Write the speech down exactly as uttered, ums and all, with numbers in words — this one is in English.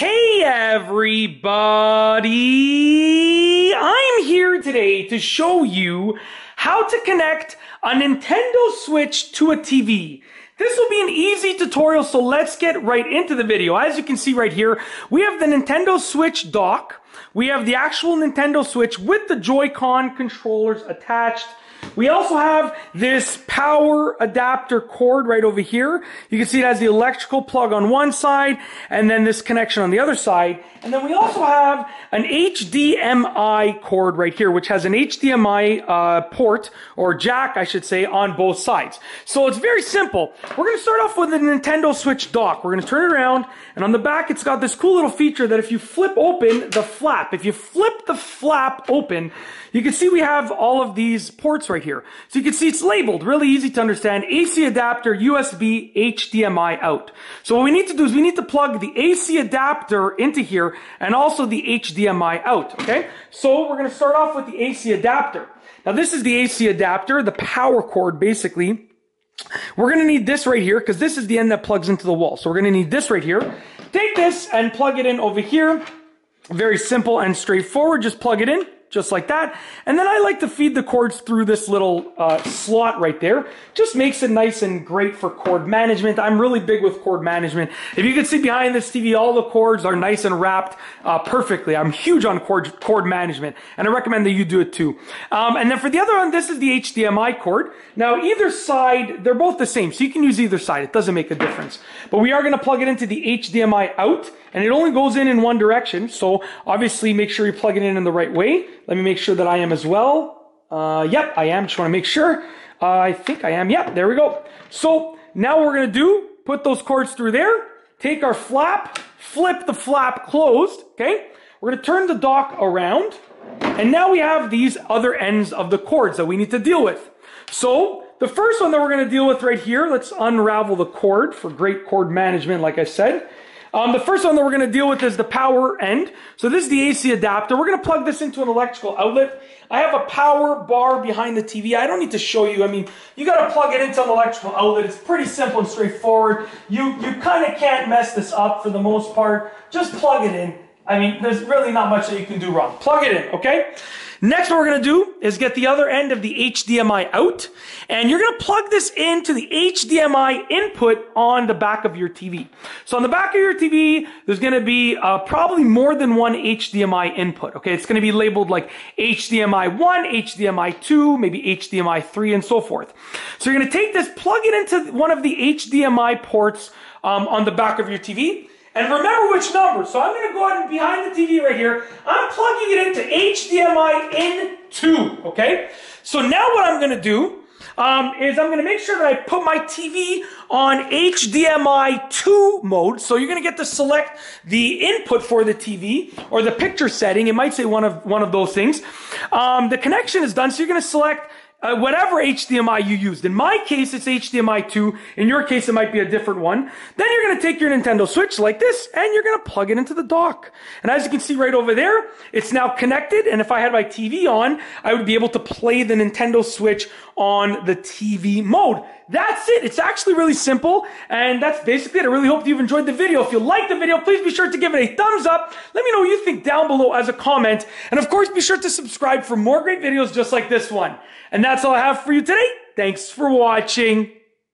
Hey everybody! I'm here today to show you how to connect a Nintendo Switch to a T V. This will be an easy tutorial, so let's get right into the video. As you can see right here, we have the Nintendo Switch dock. We have the actual Nintendo Switch with the Joy-Con controllers attached. We also have this power adapter cord right over here. You can see it has the electrical plug on one side and then this connection on the other side. And then we also have an H D M I cord right here, which has an H D M I uh, port, or jack I should say, on both sides. So it's very simple. We're going to start off with a Nintendo Switch dock. We're going to turn it around, and on the back it's got this cool little feature that if you flip open the flap, if you flip the flap open, you can see we have all of these ports right here. So you can see it's labeled, really easy to understand, A C adapter, U S B, H D M I out. So what we need to do is we need to plug the A C adapter into here and also the H D M I out, okay? So we're gonna start off with the A C adapter. Now this is the A C adapter, the power cord basically. We're gonna need this right here because this is the end that plugs into the wall. So we're gonna need this right here. Take this and plug it in over here. Very simple and straightforward, just plug it in. Just like that. And then I like to feed the cords through this little uh, slot right there. Just makes it nice and great for cord management. I'm really big with cord management. If you can see behind this T V, all the cords are nice and wrapped uh, perfectly. I'm huge on cord, cord management, and I recommend that you do it too. Um, and then for the other one, this is the H D M I cord. Now either side, they're both the same, so you can use either side. It doesn't make a difference. But we are going to plug it into the H D M I out, and it only goes in in one direction, so obviously make sure you plug it in in the right way. Let me make sure that I am as well. Uh, yep, I am. Just want to make sure. Uh, I think I am. Yep, there we go. So now what we're going to do, put those cords through there, take our flap, flip the flap closed, okay? We're going to turn the dock around, and now we have these other ends of the cords that we need to deal with. So the first one that we're going to deal with right here, let's unravel the cord for great cord management, like I said. Um, the first one that we're going to deal with is the power end. So this is the A C adapter. We're going to plug this into an electrical outlet. I have a power bar behind the T V. I don't need to show you. I mean, you got to plug it into an electrical outlet. It's pretty simple and straightforward. You, you kind of can't mess this up for the most part. Just plug it in. I mean, there's really not much that you can do wrong. Plug it in, okay? Next, what we're going to do is get the other end of the H D M I out, and you're going to plug this into the H D M I input on the back of your T V. So on the back of your T V, there's going to be uh, probably more than one H D M I input, okay? It's going to be labeled like H D M I one, H D M I two, maybe H D M I three, and so forth. So you're going to take this, plug it into one of the H D M I ports um, on the back of your T V. And remember which number. So I'm going to go out and behind the T V right here, I'm plugging it into H D M I in two, okay? So now what I'm going to do um, is I'm going to make sure that I put my T V on H D M I two mode. So you're going to get to select the input for the T V or the picture setting. It might say one of, one of those things. Um, the connection is done, so you're going to select Uh, whatever H D M I you used. In my case, it's H D M I two. In your case, it might be a different one. Then you're going to take your Nintendo Switch like this, and you're going to plug it into the dock. And as you can see right over there, it's now connected. And if I had my T V on, I would be able to play the Nintendo Switch on the T V mode. That's it. It's actually really simple. And that's basically it. I really hope you've enjoyed the video. If you liked the video, please be sure to give it a thumbs up. Let me know what you think down below as a comment. And of course, be sure to subscribe for more great videos just like this one. And that's all I have for you today. Thanks for watching.